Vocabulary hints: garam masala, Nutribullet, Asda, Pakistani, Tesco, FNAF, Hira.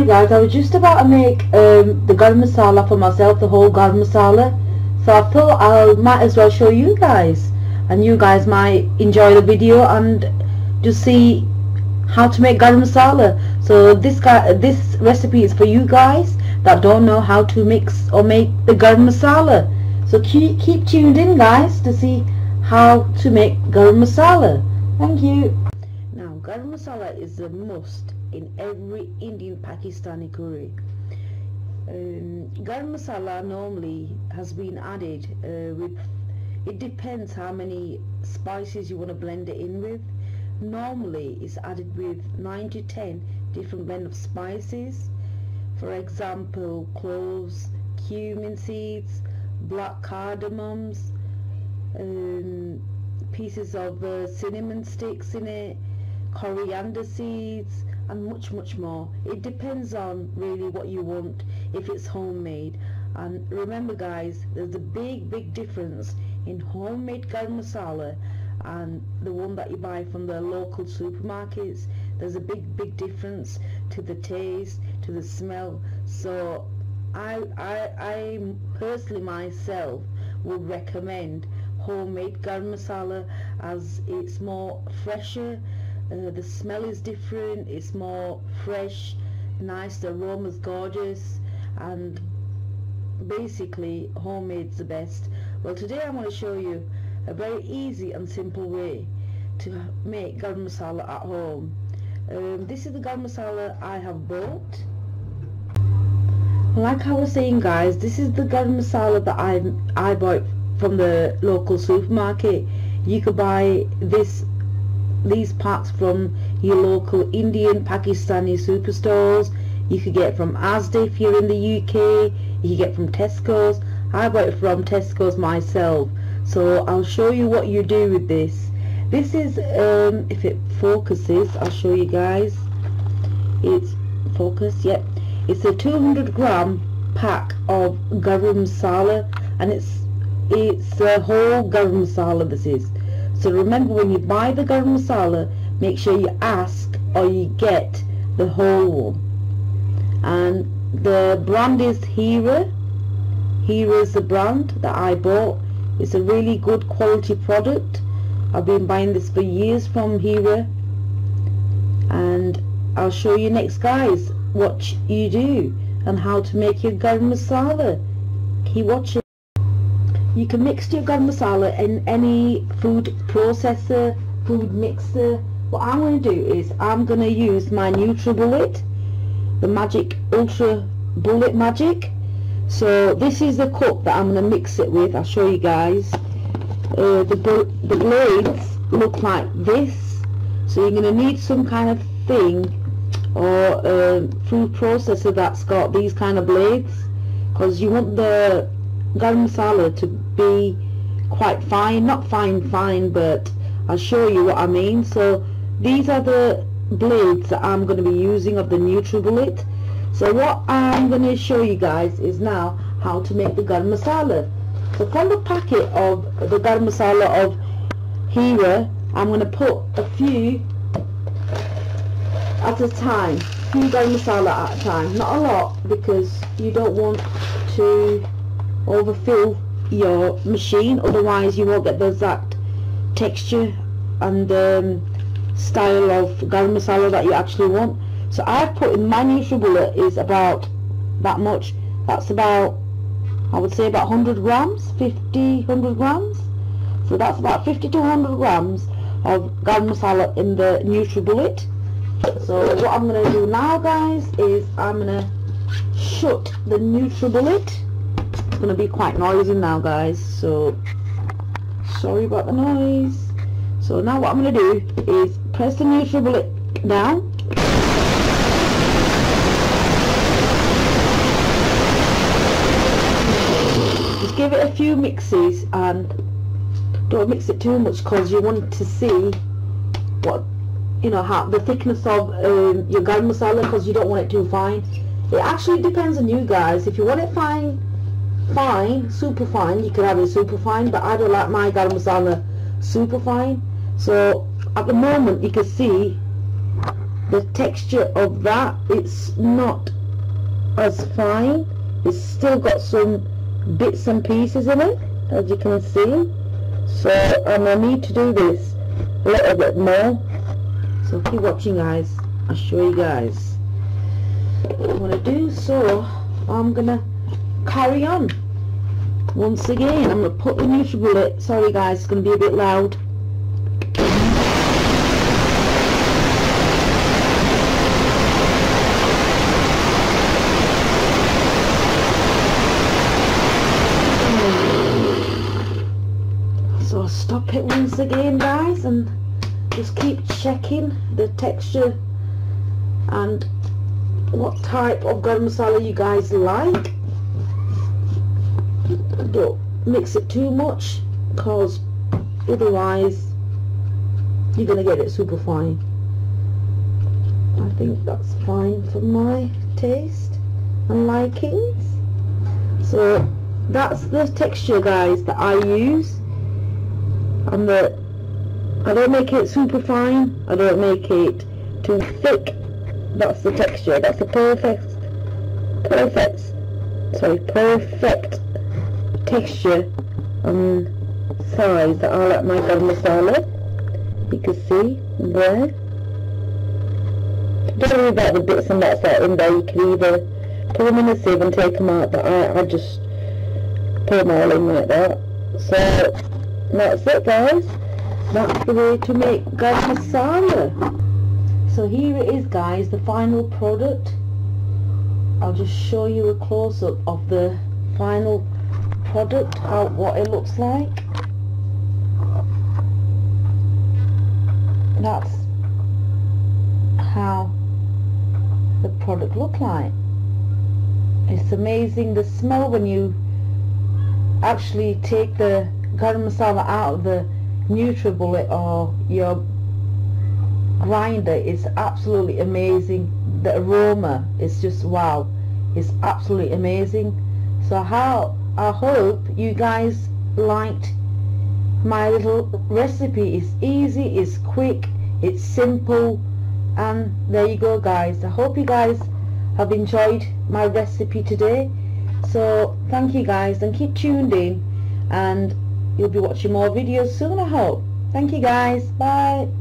Hi guys, I was just about to make the garam masala for myself, the whole garam masala. So I thought I might as well show you guys, and you guys might enjoy the video and just see how to make garam masala. So this recipe is for you guys that don't know how to mix or make the garam masala. So keep tuned in, guys, to see how to make garam masala. Thank you. Now, garam masala is a must in every Indian Pakistani curry. Garam masala normally has been added with, it depends how many spices you want to blend it in with. Normally it's added with 9 to 10 different blend of spices, for example cloves, cumin seeds, black cardamoms, pieces of cinnamon sticks in it, coriander seeds, and much more. It depends on really what you want if it's homemade. And remember guys, there's a big difference in homemade garam masala and the one that you buy from the local supermarkets. There's a big difference to the taste, to the smell. So I personally myself would recommend homemade garam masala, as it's more fresher. The smell is different, it's more fresh, nice, the aroma's gorgeous, and basically homemade's the best. Well, today I'm going to show you a very easy and simple way to make garam masala at home. This is the garam masala I have bought. Like I was saying guys, this is the garam masala that I bought from the local supermarket. You could buy these packs from your local Indian Pakistani superstores. You could get from Asda if you're in the UK. You could get from Tesco's. I bought it from Tesco's myself, so I'll show you what you do with this. This is if it focuses, I'll show you guys. It's focused, yep. It's a 200 gram pack of garam masala, and it's a whole garam masala this is. So remember, when you buy the garam masala, make sure you ask or you get the whole one. And the brand is Hira. Hira is the brand that I bought. It's a really good quality product. I've been buying this for years from Hira. And I'll show you next guys what you do and how to make your garam masala. Keep watching. You can mix your garam masala in any food processor, food mixer. What I'm going to do is I'm going to use my Nutribullet, the Magic Ultra Bullet Magic. So this is the cup that I'm going to mix it with. I'll show you guys. The blades look like this. So you're going to need some kind of thing or food processor that's got these kind of blades, because you want the garam masala to be quite fine, not fine, but I'll show you what I mean. So these are the blades that I'm going to be using of the Nutribullet. So what I'm going to show you guys is now how to make the garam masala. So from the packet of the garam masala of Hira, I'm going to put a few at a time, few garam masala at a time, not a lot, because you don't want to overfill your machine, otherwise you won't get the exact texture and style of garam masala that you actually want. So I've put in my Nutribullet is about that much. That's about, I would say, about 100 grams. So that's about 50 to 100 grams of garam masala in the Nutribullet. So what I'm going to do now guys is I'm going to shut the Nutribullet. Going to be quite noisy now guys, so sorry about the noise. So now what I'm going to do is press the Nutribullet down, just give it a few mixes, and don't mix it too much, because you want to see what, you know, how the thickness of your garam masala, because you don't want it too fine. It actually depends on you guys. If you want it fine, super fine, you can have it super fine, but I don't like my garam masala super fine. So at the moment you can see the texture of that, it's not as fine. It's still got some bits and pieces in it, as you can see. So I need to do this a little bit more. So keep watching, guys. I'll show you guys what I'm gonna do. So I'm gonna carry on once again. I'm gonna put the Nutribullet. Sorry, guys, it's gonna be a bit loud. So I'll stop it once again, guys, and just keep checking the texture and what type of garam masala you guys like. Don't mix it too much, because otherwise you're going to get it super fine. I think that's fine for my taste and likings. So that's the texture, guys, that I use. And I don't make it super fine, I don't make it too thick. That's the texture, that's the perfect texture and size that I like my garam masala. You can see there. Don't worry about the bits and bats that are in there. You can either put them in a sieve and take them out, but I just put them all in like that. So that's it, guys. That's the way to make garam masala. So here it is, guys, the final product. I'll just show you a close-up of the final product, what it looks like. That's how the product looks like. It's amazing, the smell when you actually take the garam masala out of the Nutribullet or your grinder. Is absolutely amazing. The aroma is just wow, it's absolutely amazing. So I hope you guys liked my little recipe. It's easy, it's quick, it's simple, and there you go, guys. I hope you guys have enjoyed my recipe today. So thank you, guys, and keep tuned in, and you'll be watching more videos soon, I hope. Thank you, guys. Bye.